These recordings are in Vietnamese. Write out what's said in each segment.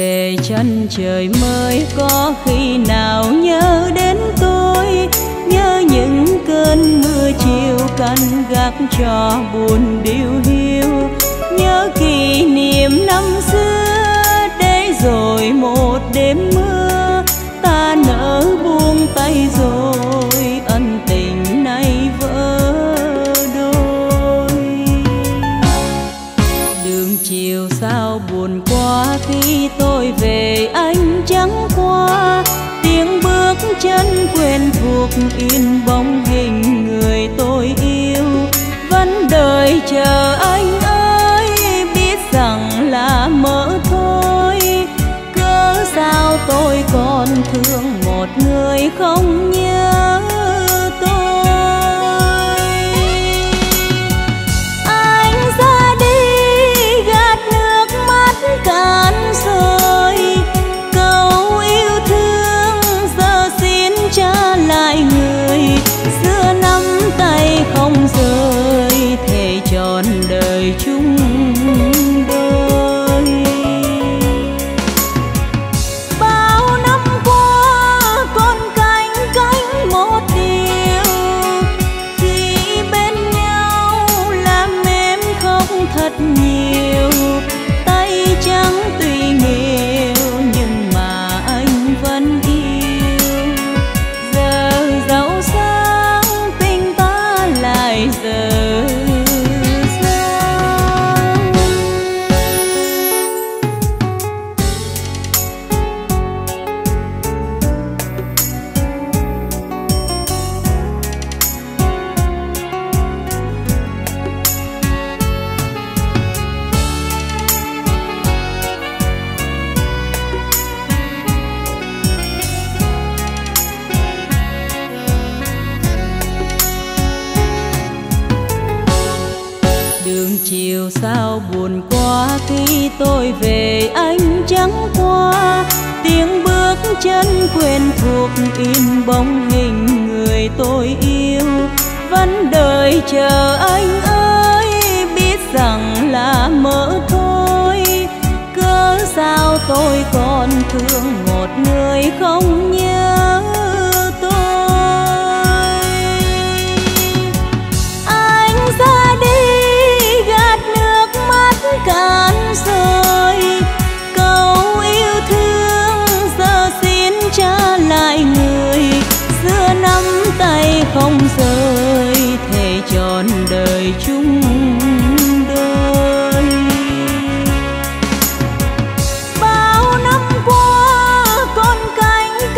về chân trời mới có khi nào nhớ đến tôi, nhớ những cơn mưa chiều canh gác cho buồn điêu hiu, nhớ kỷ niệm năm xưa để rồi một đêm mưa ta nỡ buông tay rồi ân tình nay vỡ đôi. Đường chiều sao buồn quá khi tôi về anh chẳng qua, tiếng bước chân quen thuộc in bóng hình người tôi yêu, vẫn đợi chờ anh ơi biết rằng là mơ thôi, cớ sao tôi còn thương một người không nhớ tôi. Anh ra đi gạt nước mắt cạn rơi, câu yêu thương giờ xin trả lại người xưa nắm tay không rời, thề trọn đời chung chân quen thuộc in bóng hình người tôi yêu, vẫn đợi chờ anh ơi biết rằng là mơ thôi, cớ sao tôi còn thương một người không nhớ tôi. Anh ra đi gạt nước mắt cạn rơi, câu yêu thương xin trả lại người xưa nắm tay không rời, thề trọn đời chung đôi. Bao năm qua con cánh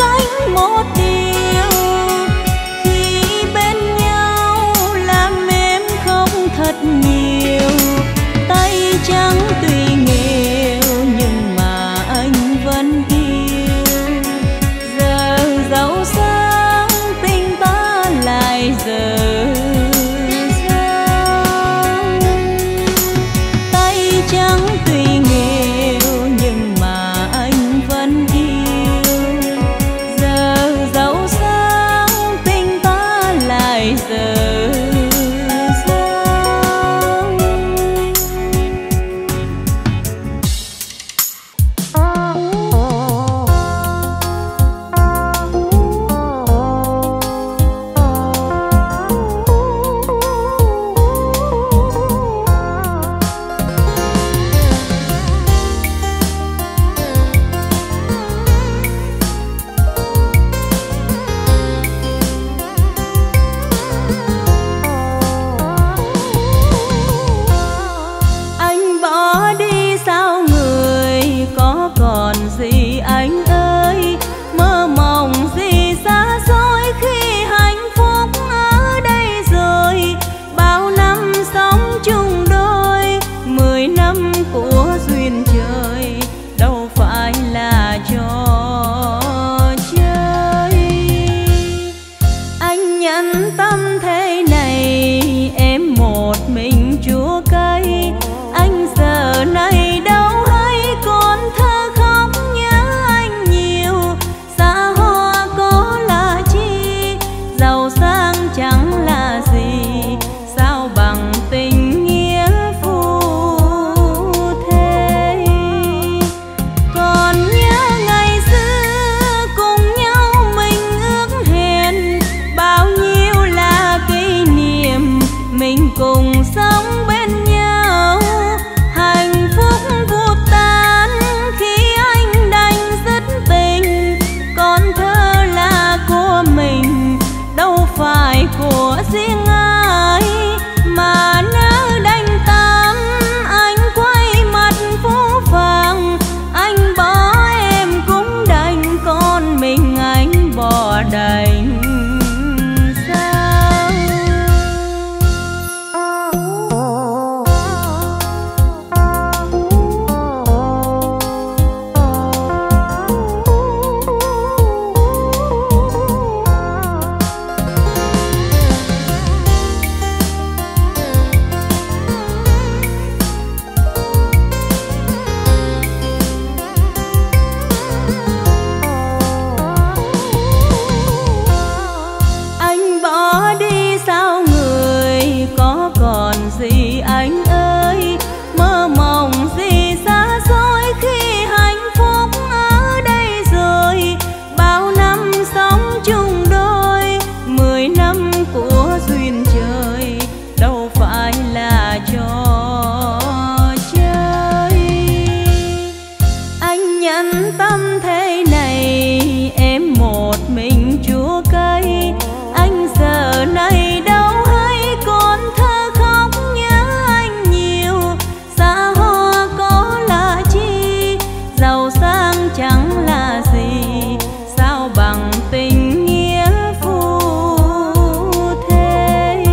tâm thế này em một mình chúa cây, anh giờ này đâu hay con thơ khóc nhớ anh nhiều. Xa hoa có là chi, giàu sang chẳng là gì, sao bằng tình nghĩa phu thê.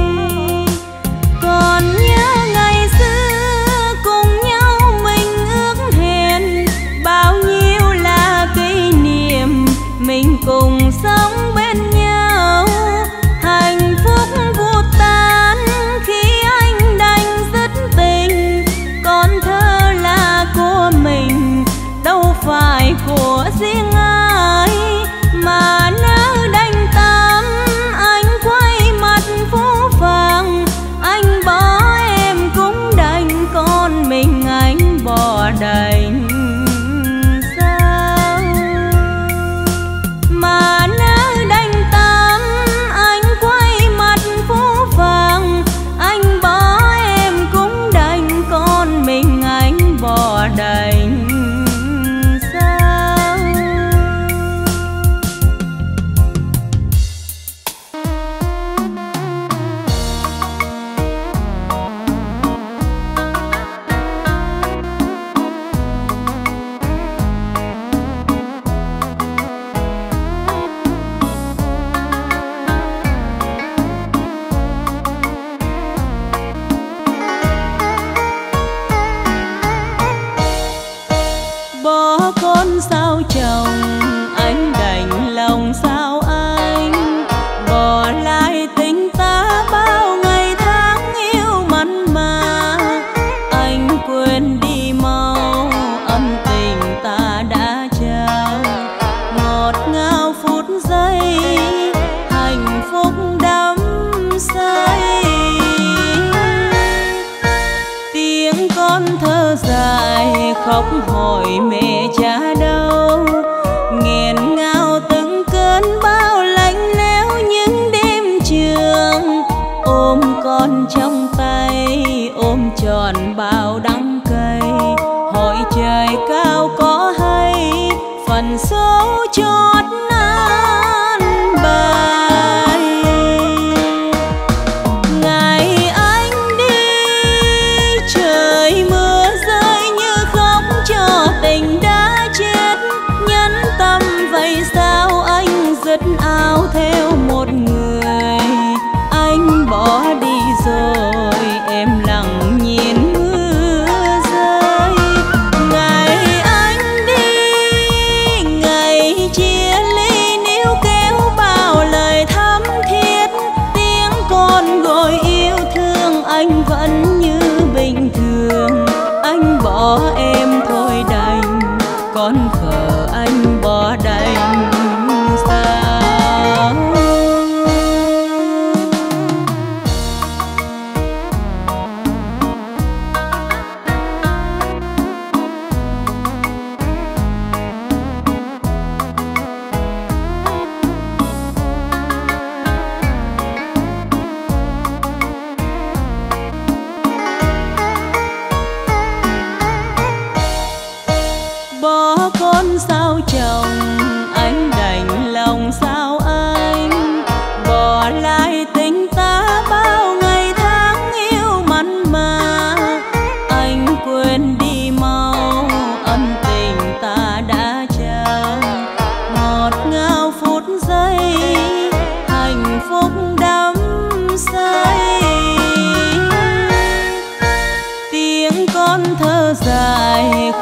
Còn nhớ ngày xưa cùng nhau mình ước hẹn, bao nhiêu là kỷ niệm mình cùng sống bên nhau. Hạnh phúc vụt tan khi anh đành dứt tình, còn thơ là của mình đâu phải của riêng ai. Mà nỡ đành tâm anh quay mặt phố vàng, anh bỏ em cũng đành, con mình anh bỏ đành sao. Mà nỡ đành tâm anh quay mặt phố vàng, anh bỏ em cũng đành, con mình anh bỏ đành. Khóc hỏi mẹ cha đâu, nghẹn ngào từng cơn bao lạnh lẽo những đêm trường. Ôm con trong tay, ôm tròn bao đắng cay, hỏi trời cao có hay phần số chót nan bài.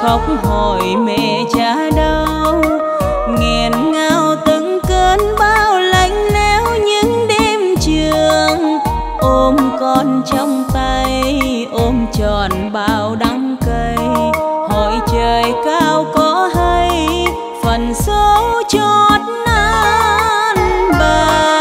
Khóc hỏi mẹ cha đâu, nghẹn ngào từng cơn bao lạnh lẽo những đêm trường. Ôm con trong tay, ôm tròn bao đắng cay, hỏi trời cao có hay phần số chót nan bài.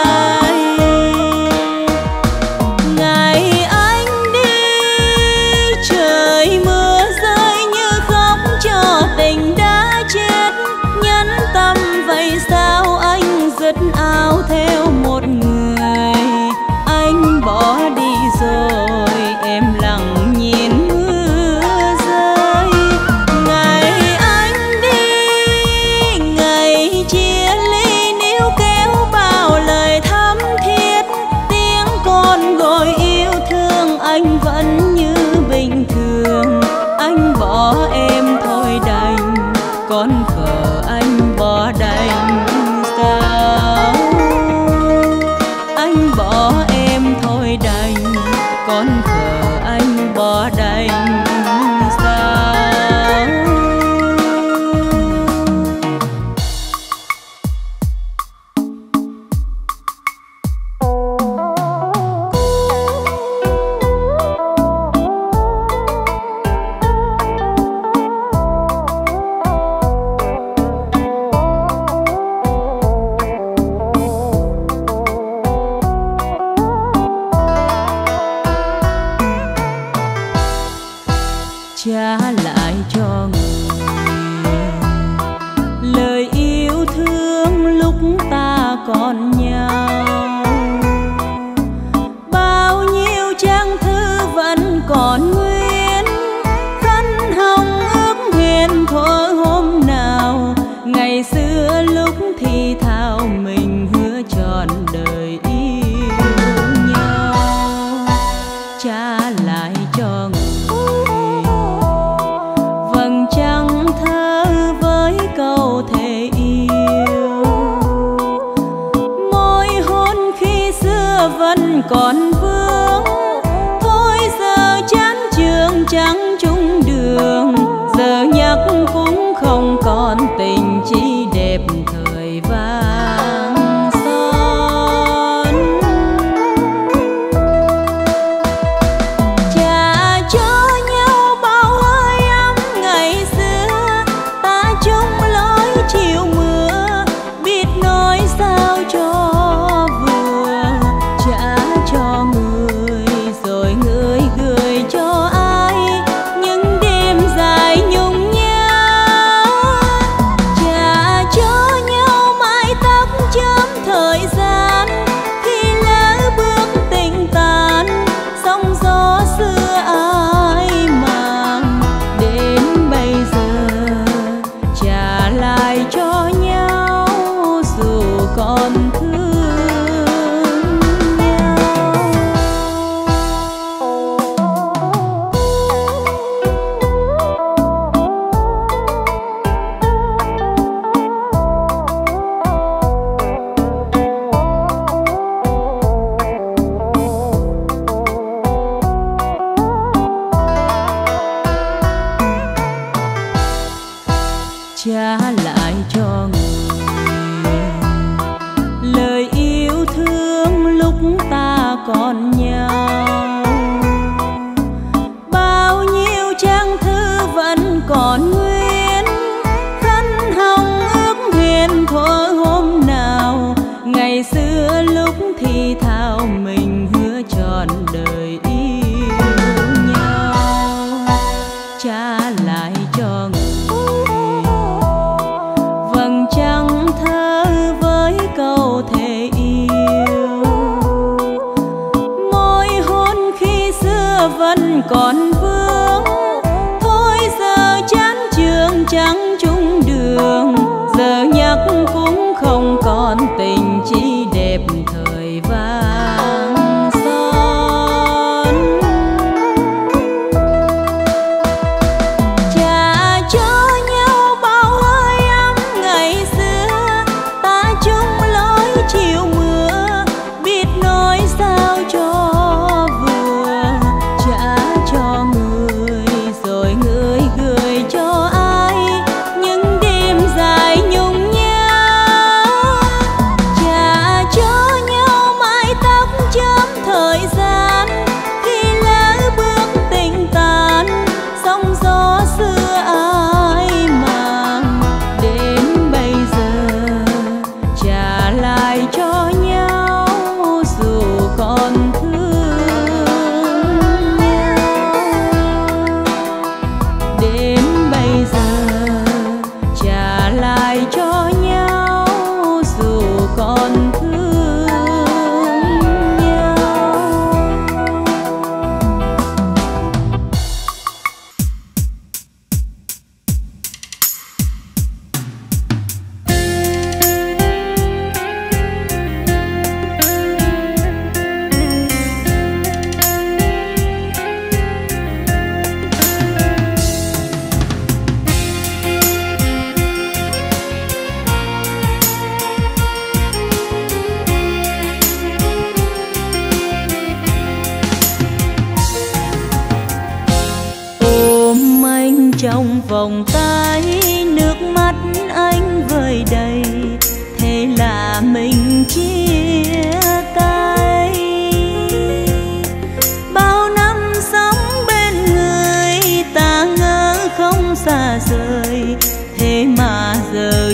Nhìn mưa rơi, ngày anh đi con khờ anh bỏ đành sao? Anh bỏ em thôi đành, con khờ anh bỏ đành sao? Trả lại cho người lời yêu thương lúc ta còn nhau, bao nhiêu trang thư vẫn còn nguyên, khăn hồng ước hẹn thở hôm nào. Ngày xưa lúc thì thào mình hứa trọn đời yêu nhau, trả lại cho người trăng thơ với câu thề yêu. Môi hôn khi xưa vẫn còn vương, thôi giờ chán trường trắng chung đường. Giờ nhắc cũng không còn tình chi đẹp thời vàng son. Trả cho trả lại cho người lời yêu thương lúc ta còn nhau, bao nhiêu trang thư vẫn còn nguyên, khăn hồng ước hẹn thở hôm nào. Ngày xưa lúc thì thào mình hứa trọn đời yêu nhau, trả lại cho người trăng thơ với câu thề yêu. Môi hôn khi xưa vẫn còn vương, thôi giờ chán trường trắng chung đường. Giờ nhắc cũng không còn tình chi đẹp thời vàng son. Trả cho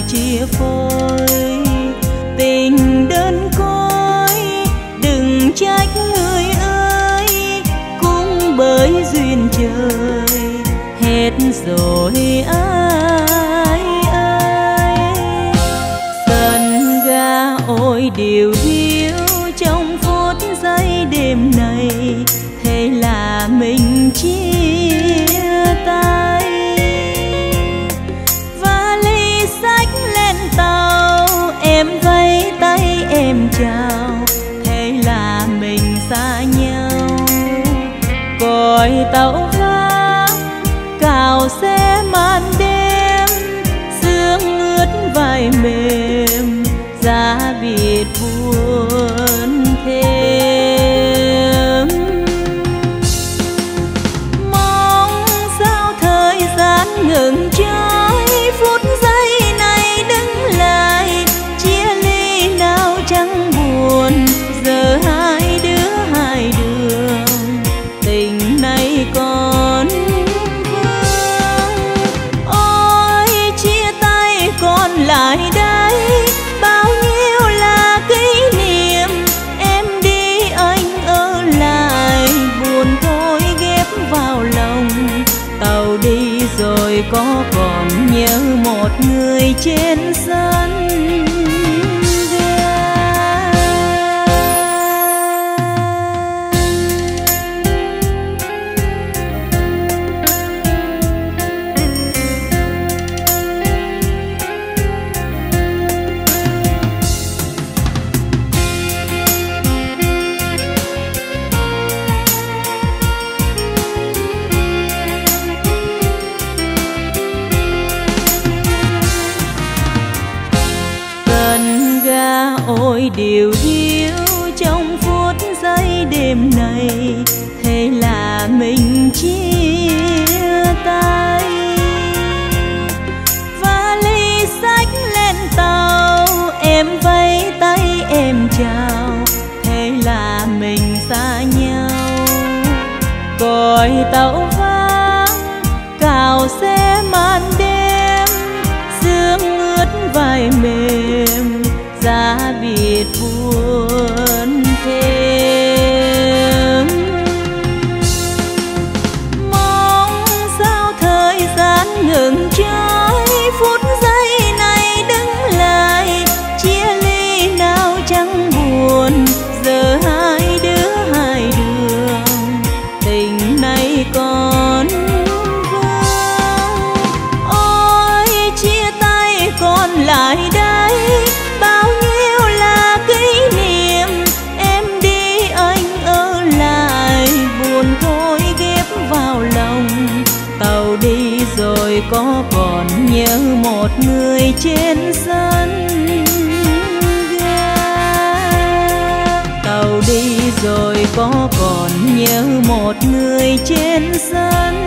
đời chia phôi, tình đơn côi đừng trách người ơi, cũng bởi duyên trời hết rồi ai ơi. Sân ga ôi điều hiu trong phút giây đêm này, thế là mình chia tay. Vali sách lên tàu, em vẫy tay em chào, thế là mình xa nhau. Còi tàu vang cào xé màn đêm, sương ướt vai mềm ra biệt buồn thêm. Mong sao thời gian ngừng trôi, phút giây này đứng lại, chia ly nào chẳng buồn, giờ hai đứa hai đường, tình này còn vương. Ôi chia tay còn lại đây, bao nhiêu là kỷ niệm, em đi anh ở lại, buồn thôi ghép vào lòng. Tàu đi rồi có còn nhớ một người trên sân điều hiu trong phút giây đêm này, thế là mình chia tay. Vali sách lên tàu, em vẫy tay em chào, thế là mình xa nhau. Còi tàu vang cào xé màn đêm, sương ướt vai mềm ra biệt buồn thêm. Mong sao thời gian ngừng trôi, phút giây này đứng lại, chia ly nào chẳng buồn, giờ hai đứa hai đường, tình này còn vương. Ôi chia tay còn lại đây, bao nhiêu là kỷ niệm, em đi anh ở lại, buồn thôi ghép vào lòng. Tàu đi rồi có còn nhớ một người trên sân ga. Tàu đi rồi có còn nhớ một người trên sân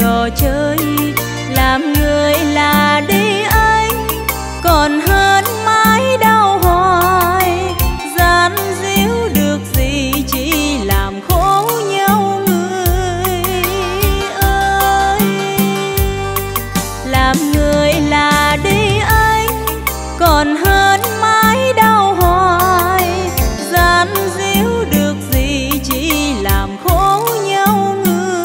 trò chơi, làm người là đi anh còn hơn mãi đau hoài. Gian díu được gì chỉ làm khổ nhau người ơi. Làm người là đi anh còn hơn mãi đau hoài. Gian díu được gì chỉ làm khổ nhau người ơi.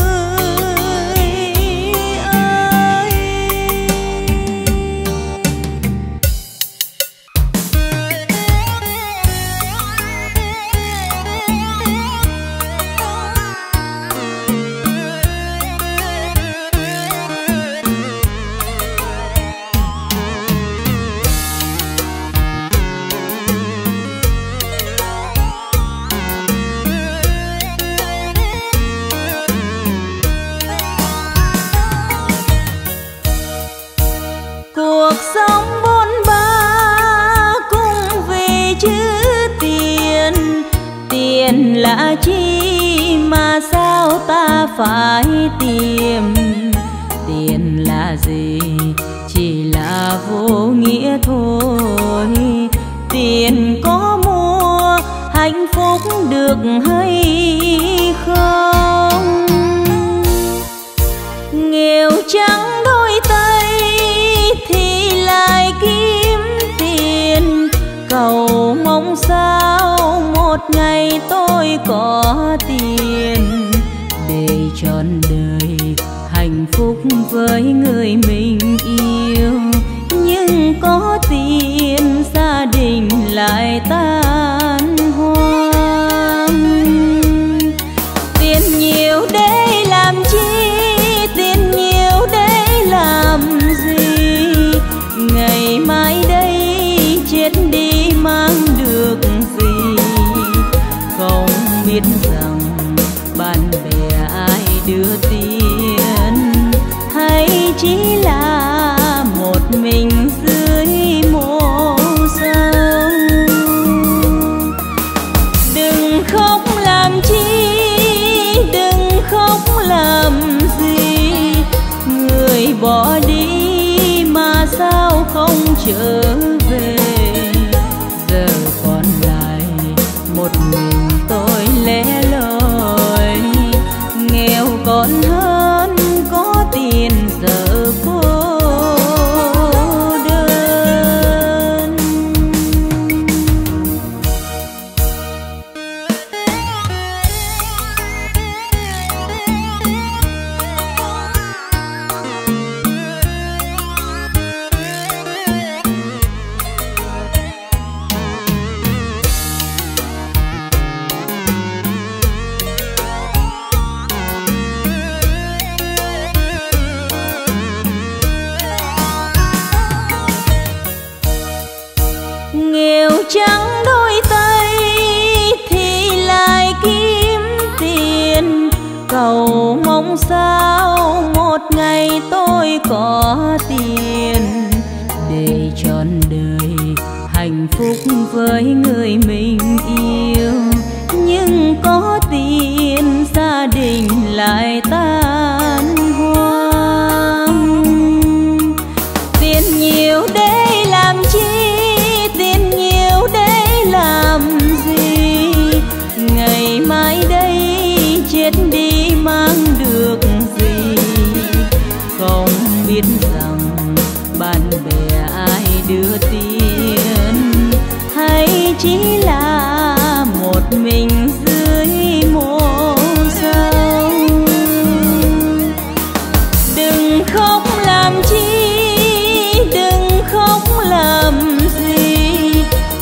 Cuộc sống bôn ba cũng vì chữ tiền. Tiền là chi mà sao ta phải tìm? Tiền là gì chỉ là vô nghĩa thôi. Tiền có mua hạnh phúc được hay không? Nghèo trắng đôi tay thì lại kiếm tiền, cầu mong sao một ngày tôi có tiền để trọn đời hạnh phúc với người mình yêu. Nhưng có tiền gia đình lại tan hoang. Tiền nhiều để làm chi, tiền nhiều để làm gì? Ngày mai đây chết đi mang được gì? Không biết rằng bạn bè ai đưa tiền, hay chỉ là một mình dưới mộ sông. Đừng khóc làm chi, đừng khóc làm gì? Người bỏ đi mà sao không trở về? Giờ còn lại một mình tôi lẻ loi. Nghèo còn hơn có tiền giờ cô đơn. Nghèo trắng đôi tay thì lại kiếm tiền, cầu mong sao một ngày tôi có tiền để trọn đời hạnh phúc với người mình yêu. Nhưng có tiền gia đình lại tan hoang. Tiền nhiều để làm chi? Tiền nhiều để làm gì? Ngày mai đây chết đi mang được gì? Không biết rằng bạn bè ai đưa tiền, hay chỉ là một mình dưới mộ sông. Đừng khóc làm chi, đừng khóc làm gì?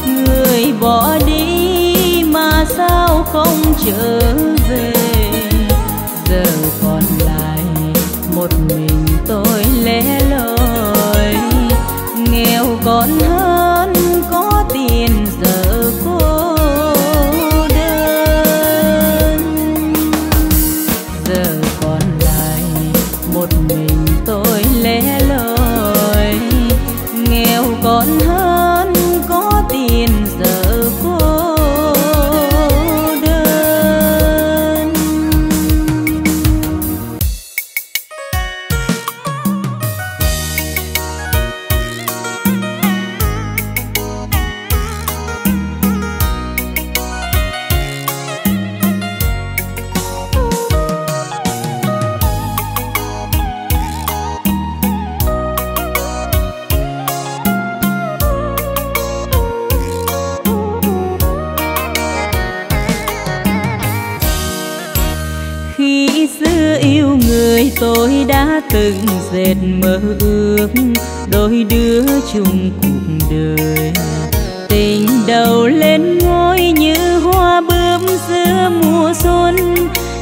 Người bỏ đi mà sao không trở về? Giờ còn lại một mình tôi lẻ loi. Nghèo còn hơn có tiền giờ cô đơn. Giờ còn lại một mình tôi lẻ loi. Nghèo còn hơn có tiền giờ cô đơn. tôi đã từng dệt mơ ước đôi đứa chung cuộc đời. Tình đầu lên ngôi như hoa bướm giữa mùa xuân,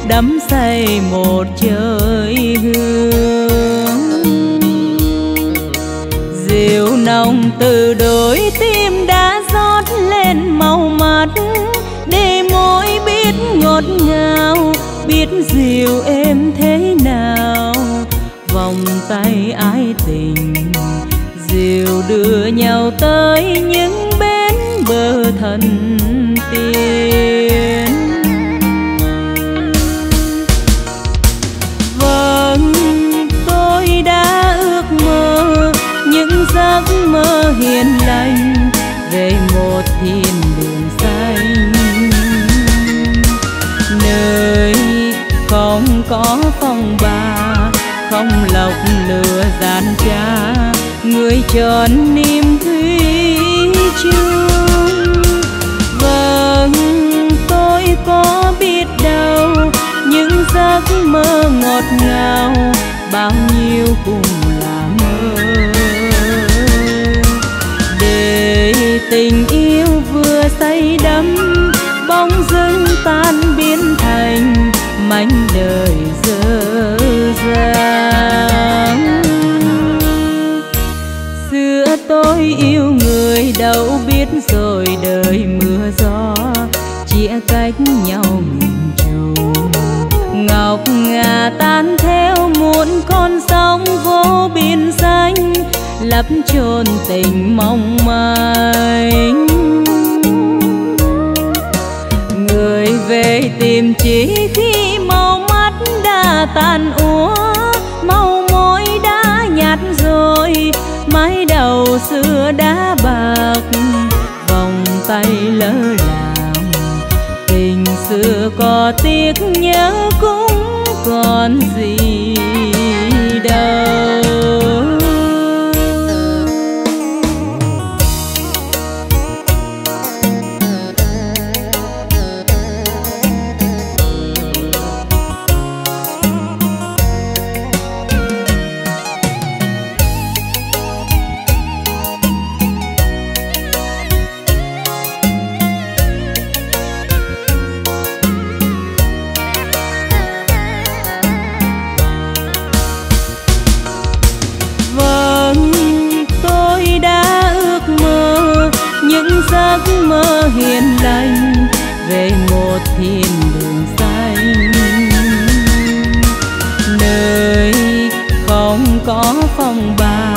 đắm say một trời hương. Rượu nồng từ đôi tim đã rót lên màu mắt, để môi biết ngọt ngào, biết dịu êm thế nào. Vòng tay ái tình dịu đưa nhau tới những bến bờ thần tiên. Vâng, tôi đã ước mơ những giấc mơ hiền lành về một thiên đường xanh, nơi không có phong ba, không lọc lừa gian trá, người tròn niềm thủy chung. Vâng, tôi có biết đâu những giấc mơ ngọt ngào, bao nhiêu cũng là mơ. Để tình yêu vừa say đắm, bóng dưng tan biến thành mảnh đời dơ dang. Xưa tôi yêu người đâu biết rồi đời mưa gió, chia cách nhau nghìn trầu. Ngọc ngà tan theo muôn con sóng vô biên xanh, lấp chôn tình mong manh. Người về tìm chỉ khi màu mắt đã tàn úa, màu môi đã nhạt rồi, mái đầu xưa đã bạc, vòng tay lỡ làng. Tình xưa có tiếc nhớ cũng còn gì đâu. Mơ hiền lành về một thiên đường xanh, nơi không có phong ba,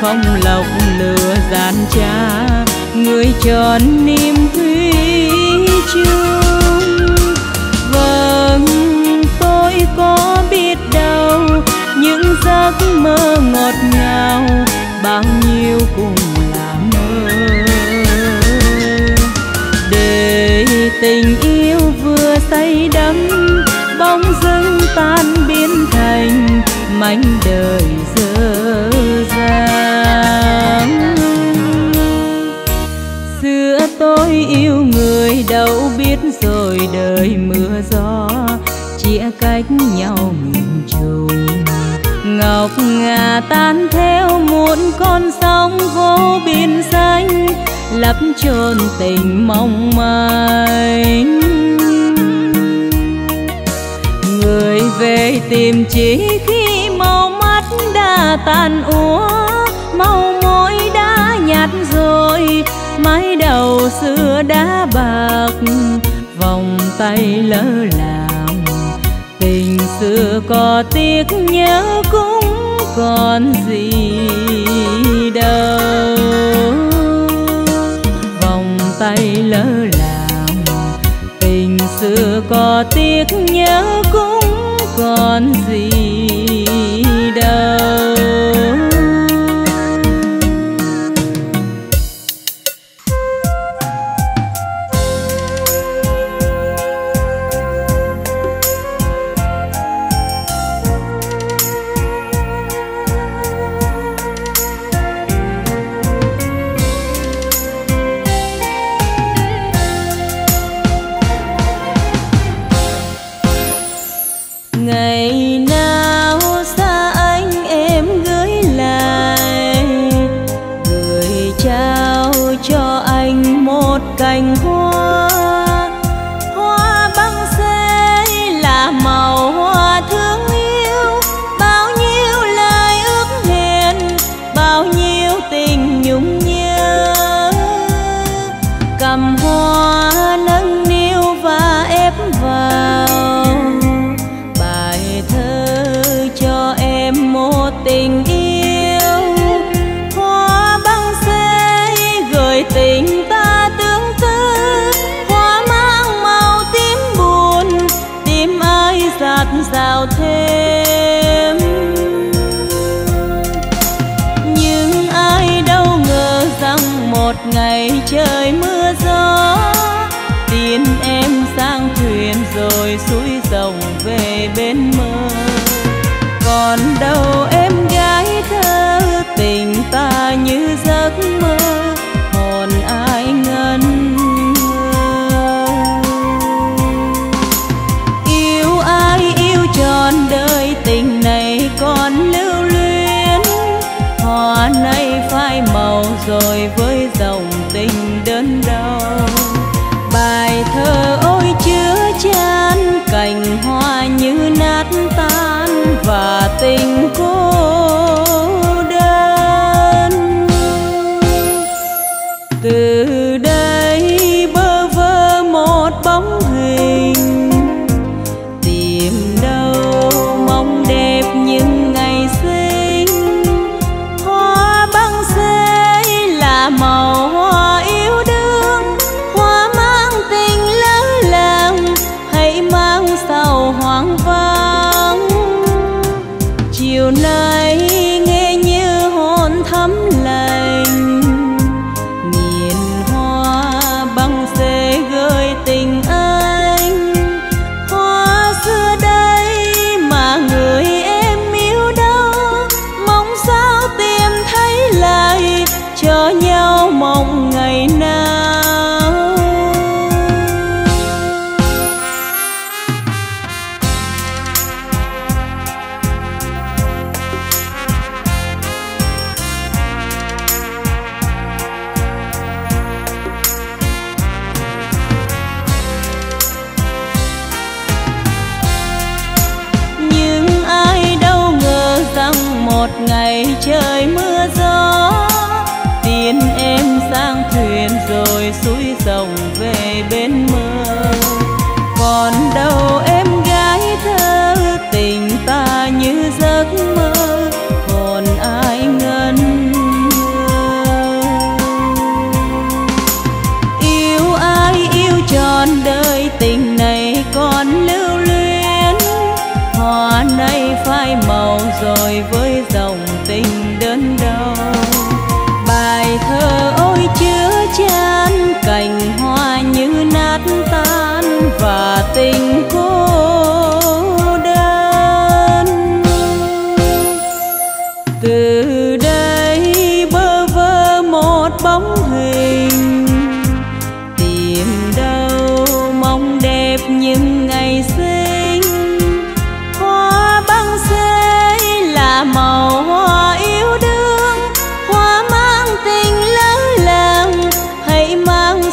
không lọc lừa gian trá, người tròn niềm thủy chung. Vâng, tôi có biết đâu những giấc mơ ngọt ngào, bao nhiêu cùng là mơ. Để tình yêu vừa say đắm, bóng dưng tan biến thành mảnh đời dơ dang. Xưa tôi yêu người đâu biết rồi đời mưa gió, chia cách nhau nghìn trầu. Ngọc ngà tan theo muôn con sóng vô biên xanh, lấp chôn tình mong manh. Người về tìm chỉ khi màu mắt đã tàn úa, màu môi đã nhạt rồi, mái đầu xưa đã bạc, vòng tay lỡ làng. Tình xưa có tiếc nhớ cũng còn gì đâu. Tay lỡ làng, tình xưa có tiếc nhớ cũng còn gì đâu. Ngày nào cành hoa, hoa băng xê là màu hoa thương yêu. Bao nhiêu lời ước hẹn, bao nhiêu tình nhung nhớ. Cầm hoa nâng niu và ép vào bài thơ cho em một tình yêu. Tình ta tương tư, hoa mang màu tím buồn, tim ai dạt dào thêm. Nhưng ai đâu ngờ rằng một ngày trời mưa gió, tin em sang thuyền rồi xuôi dòng về bên mơ. Còn đâu em gái thơ, tình ta như giấc mơ. Màu rồi với dòng tình đớn đau, bài thơ ôi chứa chan cành hoa như nát tan và tình cô đơn. Từ đây bơ vơ một bóng hình, tìm đâu mong đẹp những ngày xưa. Màu hoa yêu đương, hoa mang tình lỡ làng, hãy mang sao hoang vắng. Chiều nay nghe như hồn thấm lành, nhìn hoa băng xê gợi tình anh. Hoa xưa đây mà người em yêu đâu, mong sao tìm thấy lại cho nhau mong ngày nào. Nhưng ai đâu ngờ rằng một ngày trời mưa gió, tin em sang thuyền rồi xuôi dòng về bên mơ. Còn đâu em gái thơ, tình ta như giấc mơ, còn ai ngân ngơ. Yêu ai yêu trọn đời, tình này còn lưu luyến. Hoa nay phai màu rồi với dòng tình đớn đau. Bài thơ ôi chứa chan cành hoa như nát tan và tình cô đơn. Từ đây bơ vơ một bóng hình, tìm đâu mong đẹp những ngày sinh. Hoa băng xê là màu hoa yêu đương,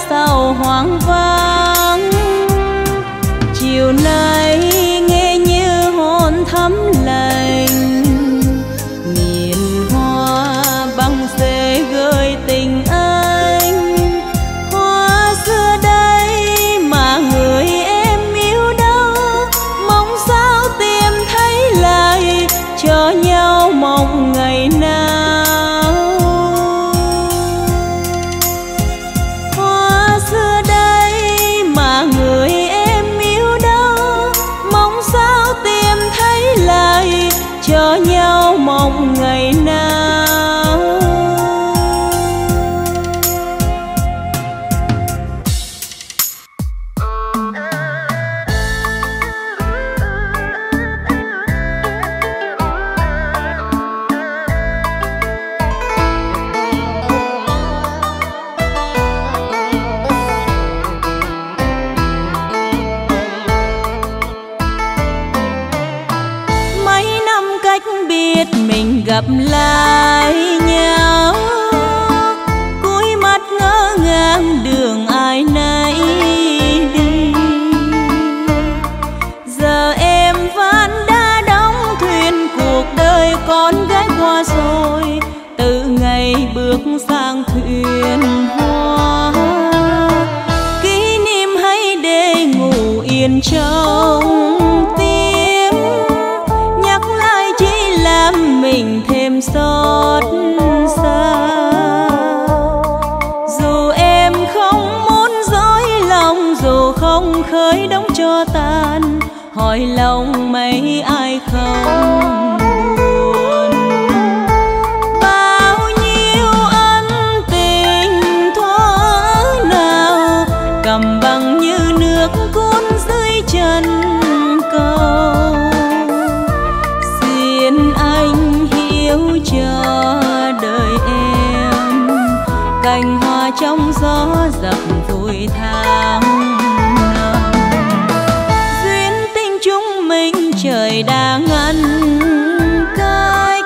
sao hoang vắng. Chiều nay nghe như hồn thấm lành, nhìn hoa băng xê gợi tình anh. Hoa xưa đây mà người em yêu đâu, mong sao tìm thấy lại cho nhau mong ngày nào. Cho nhau mong ngày nào. Mình gặp lại nhau, cúi mắt ngỡ ngàng đường ai nấy. con gái qua rồi, từ ngày bước sang thuyền hoa. Kỷ niệm hãy để ngủ yên trong tim, nhắc lại chỉ làm mình thêm xót xa. Dù em không muốn dối lòng, dù không khơi đóng cho tan, hỏi lòng mấy ai không. Trong gió dập vùi tháng năm, duyên tình chúng mình trời đã ngăn cách.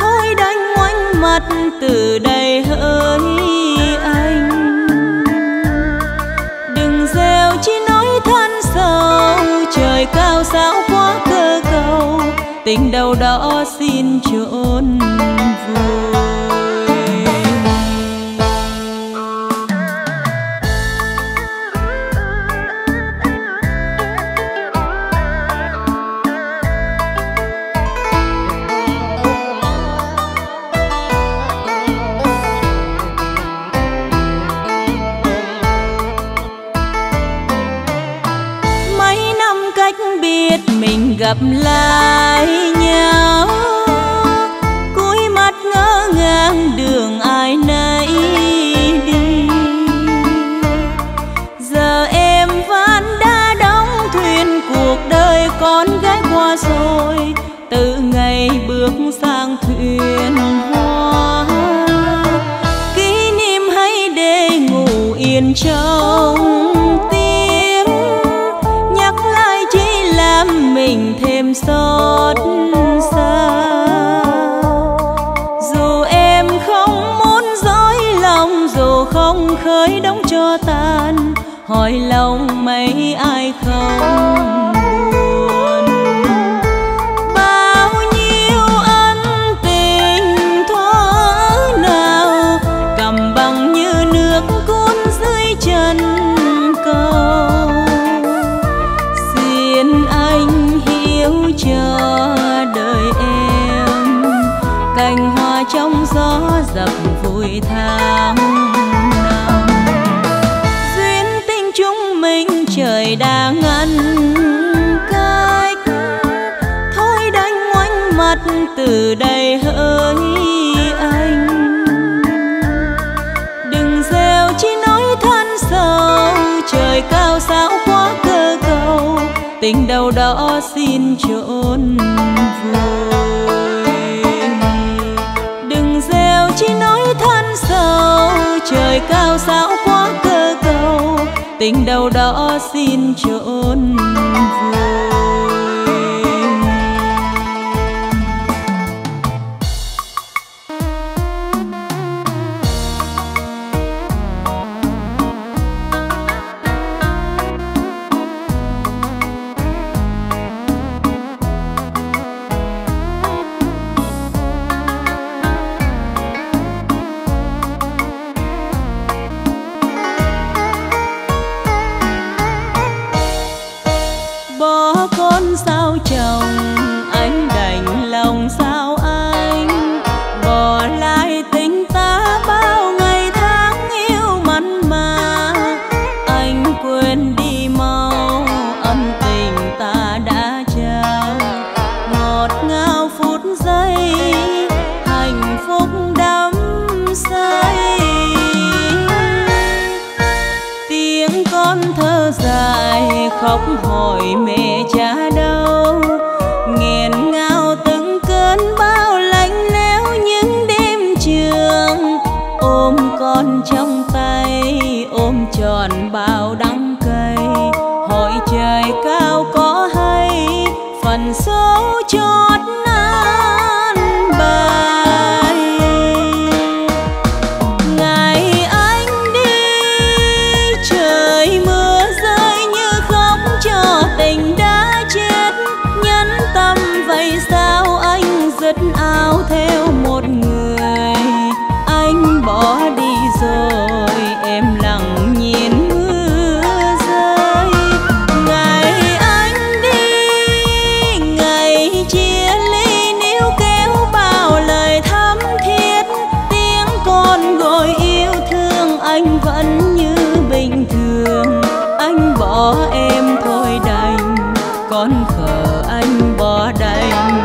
Thôi đánh ngoảnh mặt từ đây hỡi anh, đừng gieo chi nói thân sâu. Trời cao sao quá cơ cầu, tình đầu đó xin trốn vui. Gặp lại nhau, cúi mắt ngỡ ngàng đường ai nấy đi. Giờ em vẫn đã đóng thuyền, cuộc đời con gái qua rồi, từ ngày bước sang thuyền hoa. Kỷ niệm hãy để ngủ yên trong, thêm xót xa. Dù em không muốn dối lòng, dù không khơi đóng cho tan, hỏi lòng mấy ai không buồn. Bao nhiêu ân tình thuở nào, cầm bằng như nước cuốn dưới chân cầu. Xin anh chờ đợi em, cành hoa trong gió dập vùi tháng năm. Duyên tình chúng mình trời đã ngăn cách, thôi đánh ngoảnh mặt từ đây hỡi anh, đừng gieo chi nói thân sâu. Trời cao sao quá cơ cầu, tình đầu đó xin trốn vui. Đừng gieo chi nói thân sâu. Trời cao sao quá cơ cầu, tình đầu đó xin trốn vui. Khóc hỏi mẹ cha đâu, nghẹn ngào từng cơn bao lạnh lẽo những đêm trường. Ôm con trong tay, ôm tròn bao đắng cay, hỏi trời cao có hay phần số chót nan bài. Ngày anh đi trời mưa rơi như khóc cho tình đã dứt áo theo một người. Anh bỏ đi rồi, em lặng nhìn mưa rơi. Ngày anh đi, ngày chia ly, níu kéo bao lời thắm thiết. Tiếng con gọi yêu thương anh vẫn như bình thường. Anh bỏ em thôi đành, con khờ anh bỏ đành.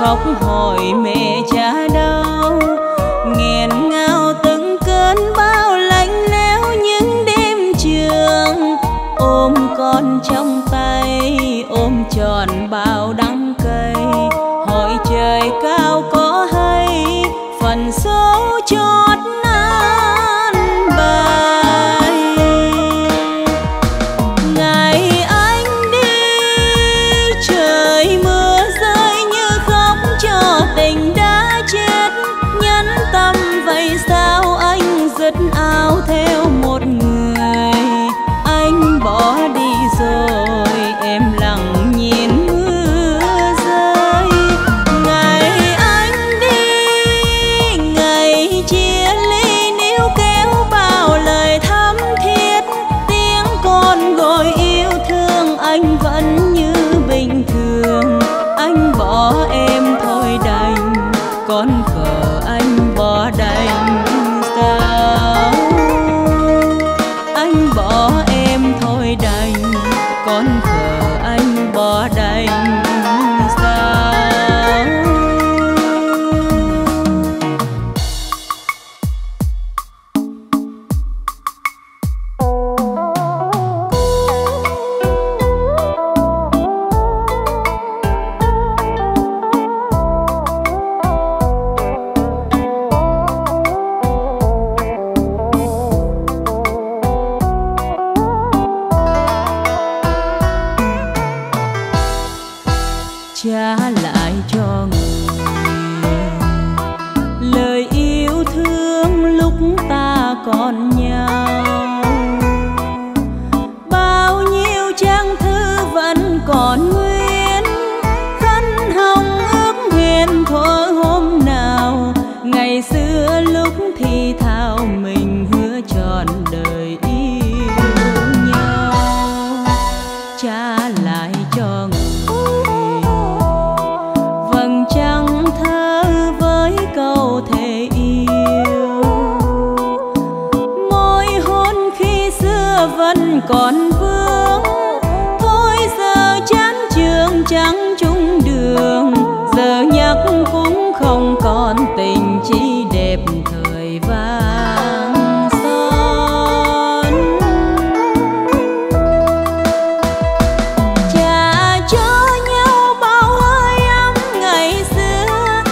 Khóc hỏi mẹ cha đau, nghẹn ngào từng cơn bao lạnh lẽo những đêm trường. Ôm con trong tay, ôm tròn bao đắng cay. Hỏi trời cao có hay, phần số chót nan bài. Ngày anh đi, trời mưa tình đã chết, nhẫn tâm vậy sao anh dứt áo theo một người. Anh bỏ đi rồi, em lặng nhìn mưa rơi. Ngày anh đi, ngày chia ly, níu kéo bao lời thắm thiết. Tiếng con gọi yêu thương anh vẫn như bình thường. Anh bỏ em thôi đành, con khờ anh bỏ đành sao. Anh bỏ em thôi đành, con khờ anh bỏ đành sao. Trả lại cho người lời yêu thương lúc ta còn nhau. Bao nhiêu trang thư vẫn còn nguyên, khăn hồng ước hẹn thuở hôm nào. Ngày xưa lúc thì thào mình hứa trọn đời yêu nhau. Trả lại cho người trăng thơ với câu thề yêu. Môi hôn khi xưa vẫn còn vương, thôi giờ chán trường trắng chung đường. Giờ nhắc cũng không còn tình chi đẹp thời vàng son. Trả cho nhau bao hơi ấm ngày xưa,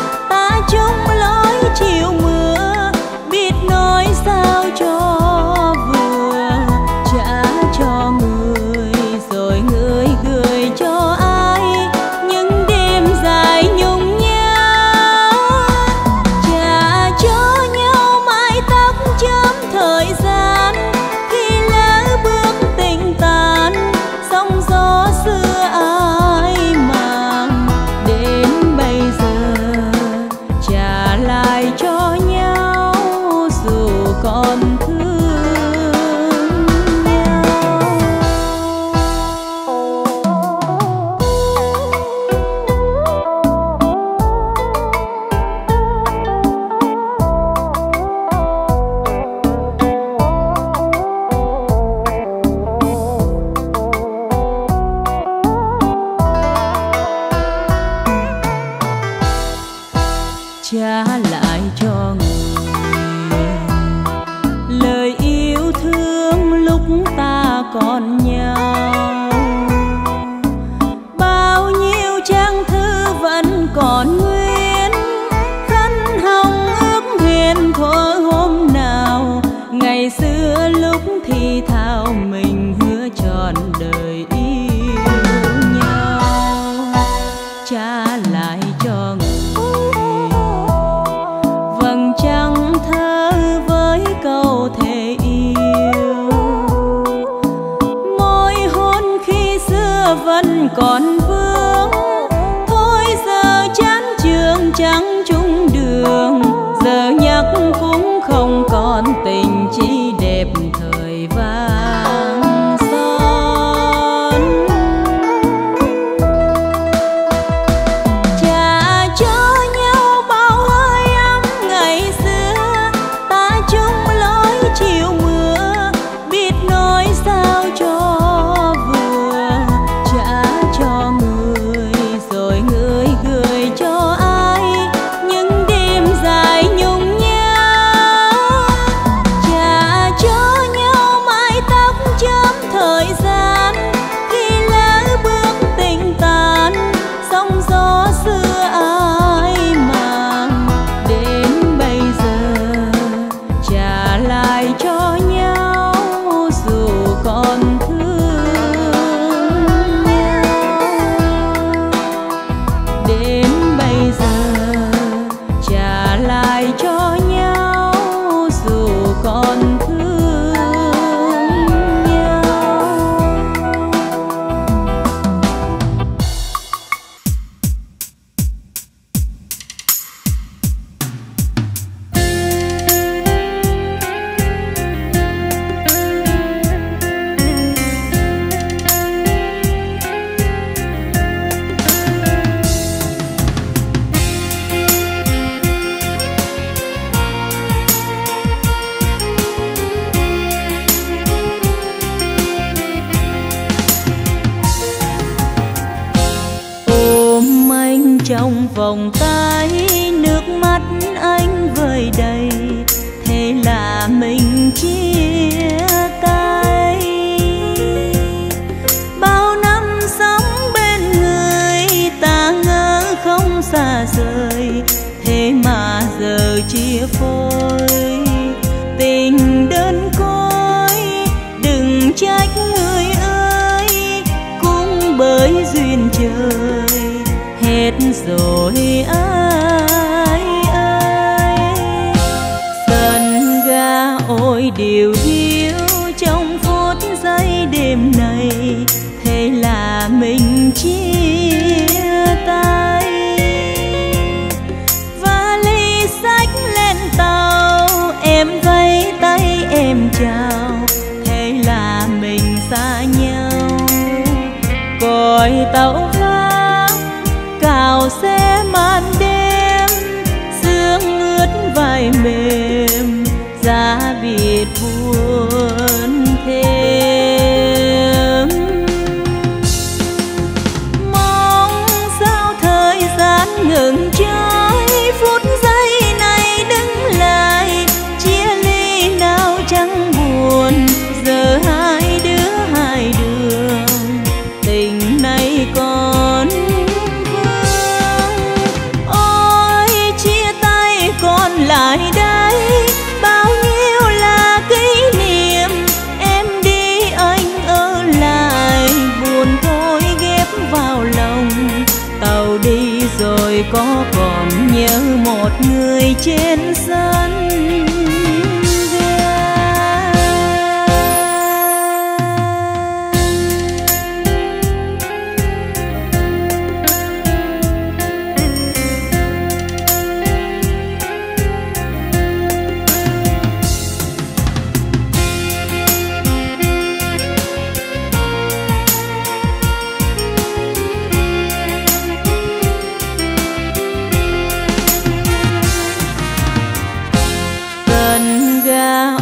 chung lối chiều mưa biết nói sao cho vừa. Trả cho người rồi người gửi cho ai những đêm dài nhung nhớ. Trả cho nhau mái tóc chớm thời gian, khi lỡ bước tình tàn sóng gió xưa ai màng. Đến bây giờ trả lại cho nhau dù còn thương nhau. còn nhau. Bao nhiêu trang thư vẫn còn nguyên, khăn hồng ước nguyện thuở hôm nào. Ngày xưa lúc thì thào mình hứa trọn đời yêu nhau, trả lại cho người vầng trăng thơ với câu thề yêu. Môi hôn khi xưa vẫn còn vương, thôi giờ chán trường trắng chung đường. Giờ nhắc cũng không còn tình chi đẹp thời vang son. Trả cho nhau bao hơi ấm ngày xưa, ta chung lối chiều mưa, biết nói sao cho vừa. Trả cho người rồi người gửi cho ai những đêm dài nhung. Trong vòng tay nước mắt anh vơi đầy, thế là mình chia tay. Bao năm sống bên người ta ngỡ không xa rời, thế mà giờ chia phôi tình đơn côi. Đừng trách người ơi, cũng bởi duyên trời hết rồi ai ơi. Sân ga ôi điều yêu trong phút giây đêm này, thế là mình chia tay. Vali sách lên tàu, em vẫy tay em chào, thế là mình xa nhau. Còi tàu sẽ màn đêm sương ướt vai mềm, giá Việt buồn thêm. Mong sao thời gian ngừng trôi, phút giây này đứng lại chia ly nào chẳng buồn. Giờ hai đứa hai đường, tình này còn lại đây. Bao nhiêu là kỷ niệm, em đi anh ở lại, buồn thôi ghép vào lòng. Tàu đi rồi có còn nhớ một người trên sân ga.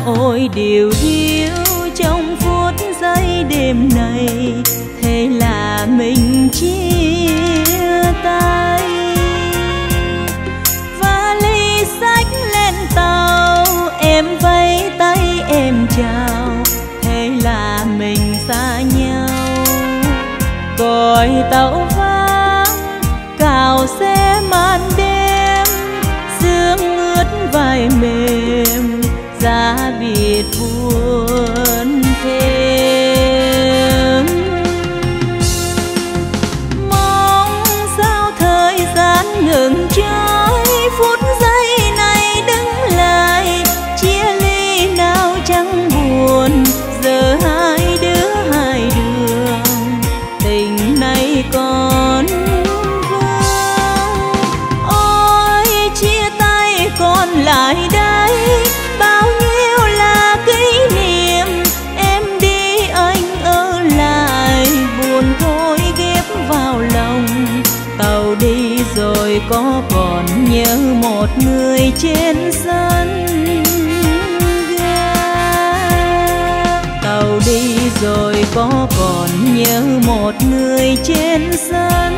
Ôi điều yêu trong phút giây đêm này, thế là mình chia tay. Vali sách lên tàu, em vẫy tay em chào, thế là mình xa đã biết buồn thêm. Mong sao thời gian ngừng trôi, phút giây này đứng lại, chia ly nào chẳng buồn. Giờ hai đứa hai đường, tình này còn vương. Ôi chia tay còn lại đây, bao nhiêu là kỷ niệm. Em đi anh ở lại, buồn thôi ghép vào lòng. Tàu đi rồi có còn nhớ một người trên sân ga. Tàu đi rồi có còn nhớ một người trên sân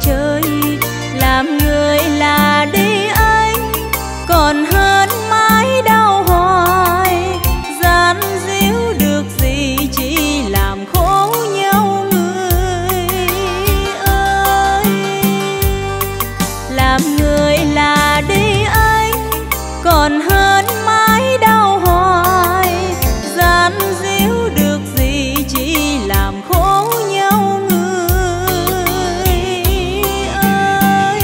chơi làm người. đời là đi anh còn hơn mái đau hoài, gian díu được gì chỉ làm khổ nhau người ơi. Làm người là đi anh còn hơn mái đau hoài, gian díu được gì chỉ làm khổ nhau người ơi.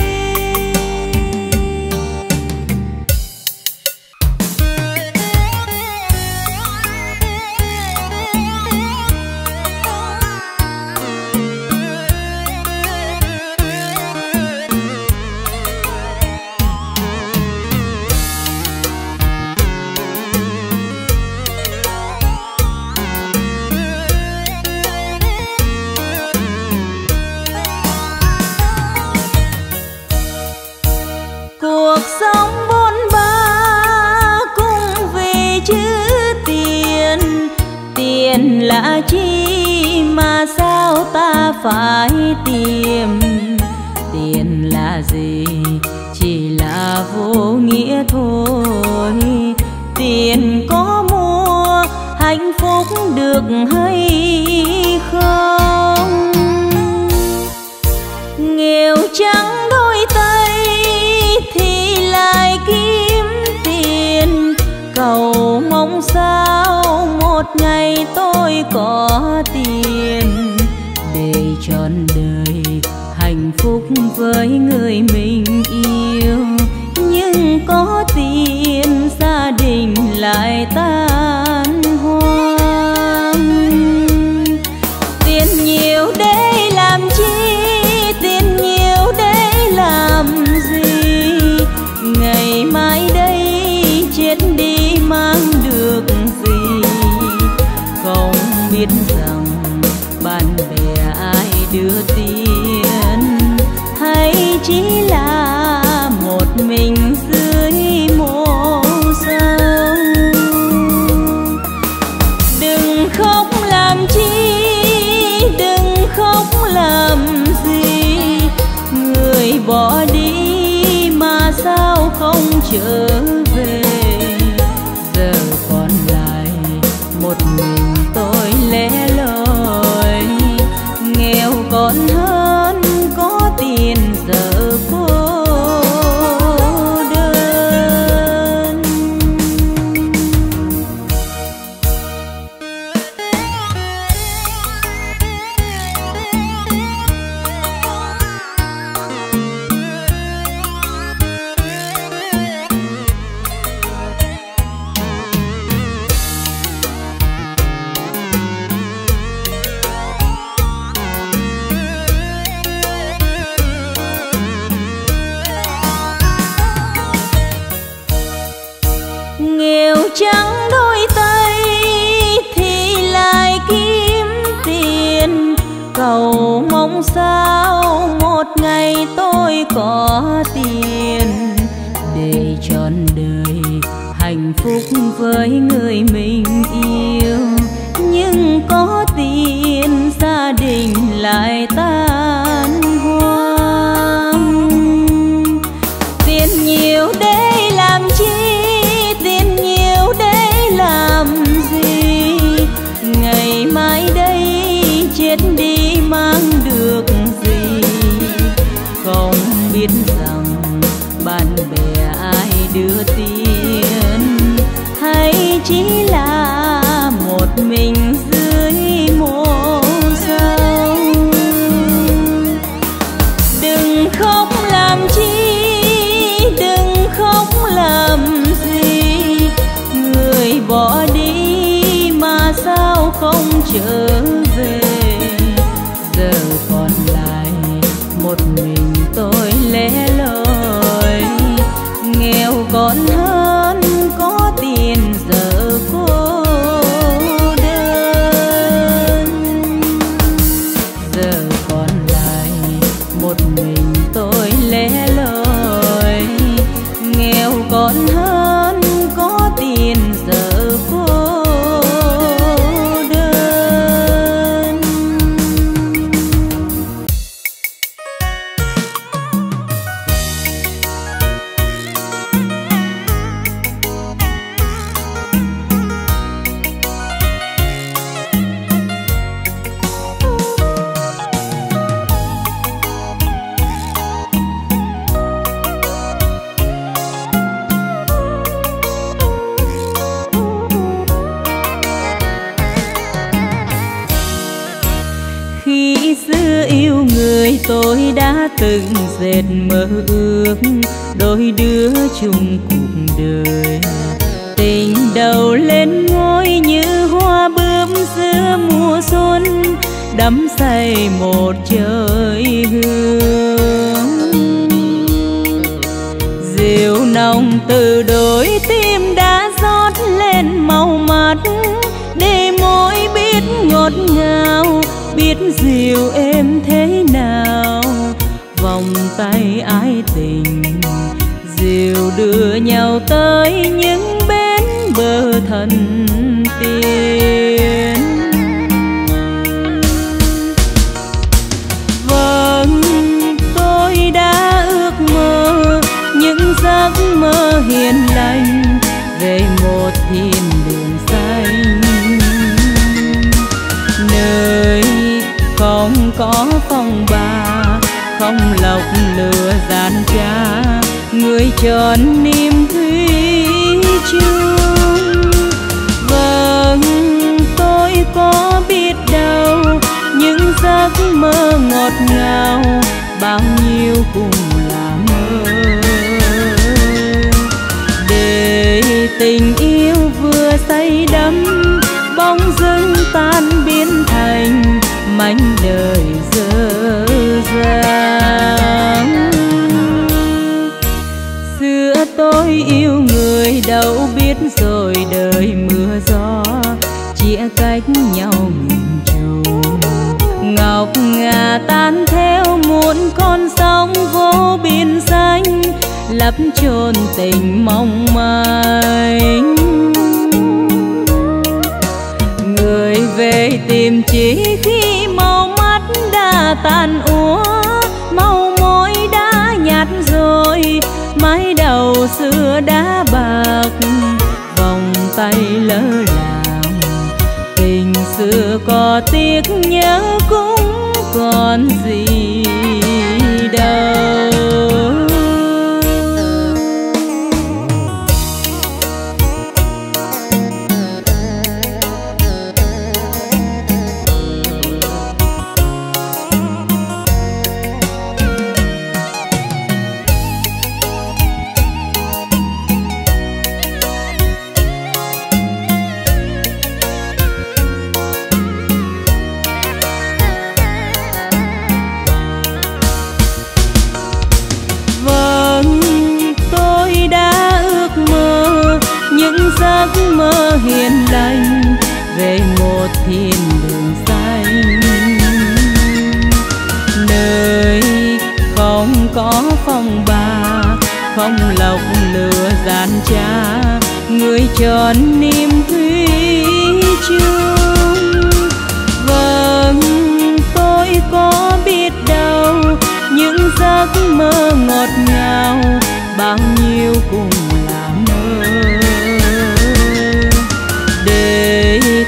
Cuộc sống vốn ba cũng vì chữ tiền, tiền là chi mà sao ta phải tìm, tiền là gì chỉ là vô nghĩa thôi. Tiền có mua hạnh phúc được hay không, nghèo trắng đôi tay thì lại kiếm tiền, cầu mong sao một ngày tôi có tiền để trọn đời hạnh phúc với người mình yêu. Nhưng có tiền gia đình lại tan hoang, tiền nhiều để làm chi, tiền nhiều để làm gì, ngày mai đây chết đi mang được gì. Không biết rằng bạn bè ai đưa tiền, hay chỉ là một mình dưới mộ sao. Đừng khóc làm chi, đừng khóc làm gì, người bỏ đi mà sao không trở về. Giờ còn lại một mình tôi lẻ loi, nghèo còn hơn có tiền giờ cô. Nghèo trắng đôi tay thì lại kiếm tiền, cầu mong sao một ngày tôi có tiền để trọn đời hạnh phúc với người mình yêu. Nhưng có tiền gia đình lại tan hoang, tiền nhiều để làm chi, tiền nhiều để làm gì, ngày mai đây chết đi mang được gì. Không biết rằng bạn bè ai đưa tiền, hay chỉ là một mình dưới mộ sao. Đừng khóc làm chi, đừng khóc làm gì, người bỏ đi mà sao không trở về. Giờ còn lại một mình tôi lẻ loi, nghèo còn hơn có tiền giờ cô đơn. Giờ còn lại một mình tôi lẻ loi, nghèo còn hơn có tiền giờ cô. từng dệt mơ ước đôi đứa chung cuộc đời. Tình đầu lên ngôi như hoa bướm giữa mùa xuân, đắm say một trời hương. Rượu nồng từ đôi tim đã rót lên màu mắt, để môi biết ngọt ngào, biết dịu êm thế nào. Vòng tay ái tình dìu đưa nhau tới những bến bờ thần tiên. Vâng, tôi đã ước mơ những giấc mơ hiền lành về một thiên đường xanh, nơi không có phong ba, không lọc lừa gian trá, người tròn niềm thủy chung. Vâng, tôi có biết đâu những giấc mơ ngọt ngào, bao nhiêu cũng là mơ. Để tình yêu vừa say đắm, bóng dưng tan biến thành mảnh đời dơ dang. Xưa tôi yêu người đâu biết rồi đời mưa gió, chia cách nhau nghìn trầu. Ngọc ngà tan theo muôn con sóng vô biên xanh, lấp chôn tình mong manh. Người về tìm chỉ khi màu mắt đã tàn úa, màu môi đã nhạt rồi, mái đầu xưa đã bạc, vòng tay lỡ làng. Tình xưa có tiếc nhớ cũng còn gì đâu. Mơ hiền lành về một thiên đường xanh, nơi không có phong ba, không lọc lừa gian trá, người tròn niềm thủy chung. Vâng, tôi có biết đâu những giấc mơ ngọt ngào, bao nhiêu cùng là mơ.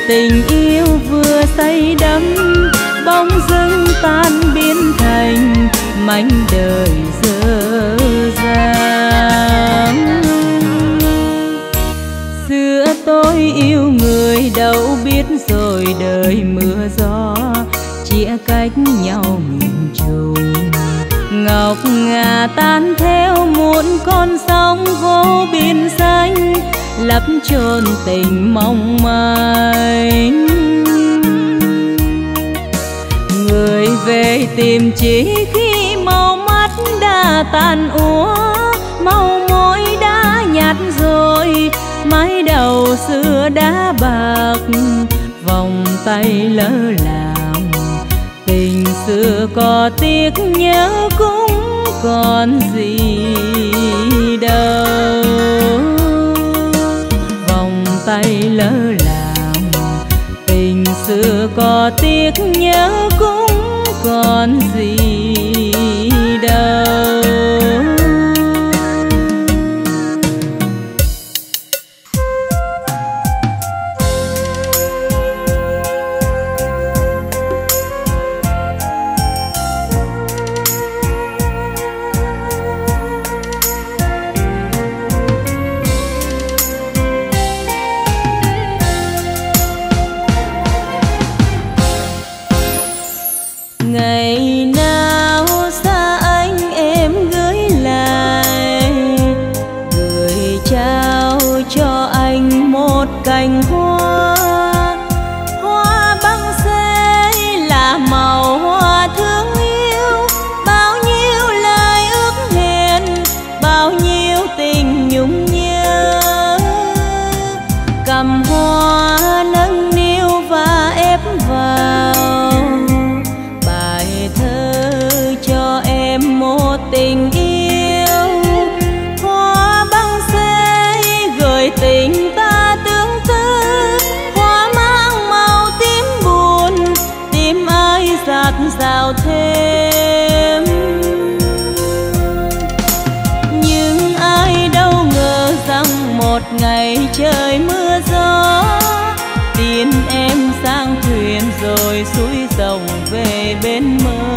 Tình yêu vừa say đắm, bóng dưng tan biến thành mảnh đời dơ dang. Xưa tôi yêu người đâu biết rồi đời mưa gió, chia cách nhau nghìn trầu. Ngọc ngà tan theo muôn con sóng vô biên xanh, lấp chôn tình mong manh. Người về tìm chỉ khi màu mắt đã tàn úa, màu môi đã nhạt rồi, mái đầu xưa đã bạc, vòng tay lỡ làng. Tình xưa có tiếc nhớ cũng còn gì đâu. Tay lỡ làng, tình xưa có tiếc nhớ cũng còn gì đâu. Ngày nào cành hoa, hoa băng xê là màu hoa thương yêu. Bao nhiêu lời ước hẹn, bao nhiêu tình nhung nhớ. Cầm hoa nâng niu và ép vào bài thơ cho em một tình yêu. Tình ta tương tư, hoa mang màu tím buồn, tim ai dạt dào thêm. Nhưng ai đâu ngờ rằng một ngày trời mưa gió, tin em sang thuyền rồi xuôi dòng về bên mơ.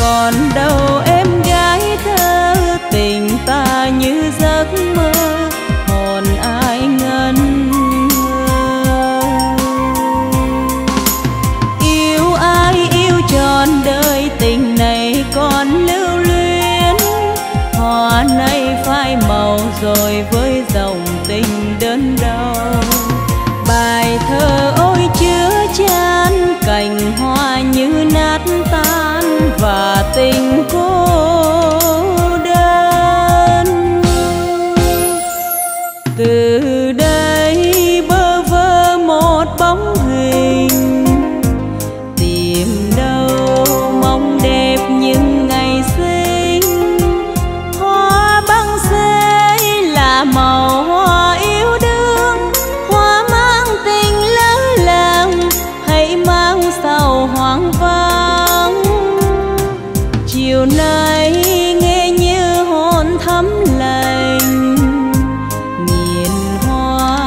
Còn đâu em gái thơ, tình ta như giấc mơ. Màu rồi với dòng tình đớn đau, bài thơ ôi chứa chan cành hoa như nát tan và tình cô đơn. Từ đây bơ vơ một bóng hình, tìm đâu mong đẹp những ngày xưa. Màu hoa yêu đương, hoa mang tình lỡ làng, hãy mang sầu hoang vắng. Chiều nay nghe như hồn thấm lành, nhìn hoa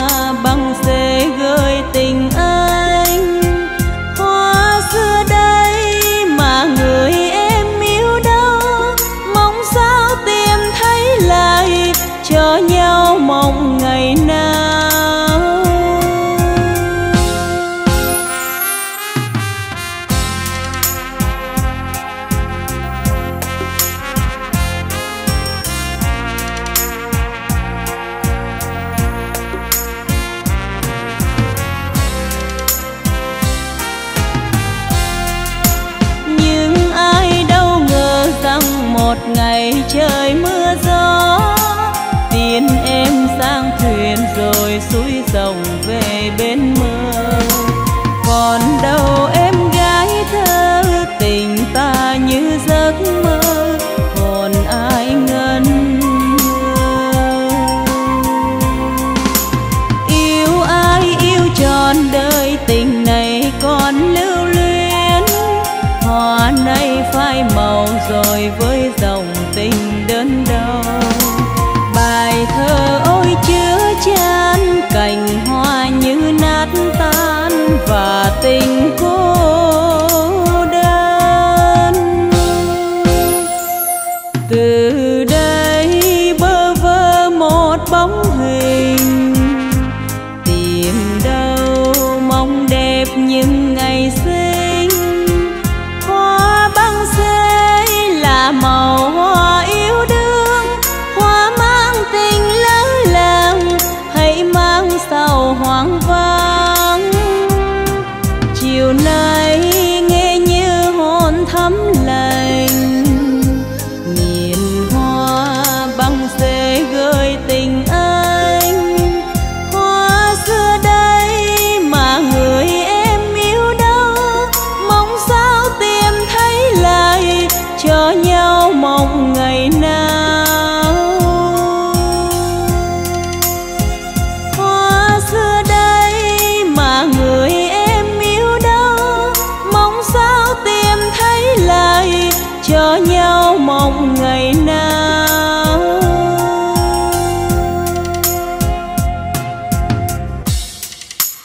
băng xê gợi tình anh. Hoa xưa đây mà người em yêu đâu, mong sao tìm thấy lại cho nhau mong ngày nào. Nhưng ai đâu ngờ rằng một ngày trời mưa gió, tin em sang thuyền rồi xuôi dòng về bên mơ. Còn đâu em gái thơ, tình ta như giấc mơ, còn ai ngân ngơ. Yêu ai yêu trọn đời, tình này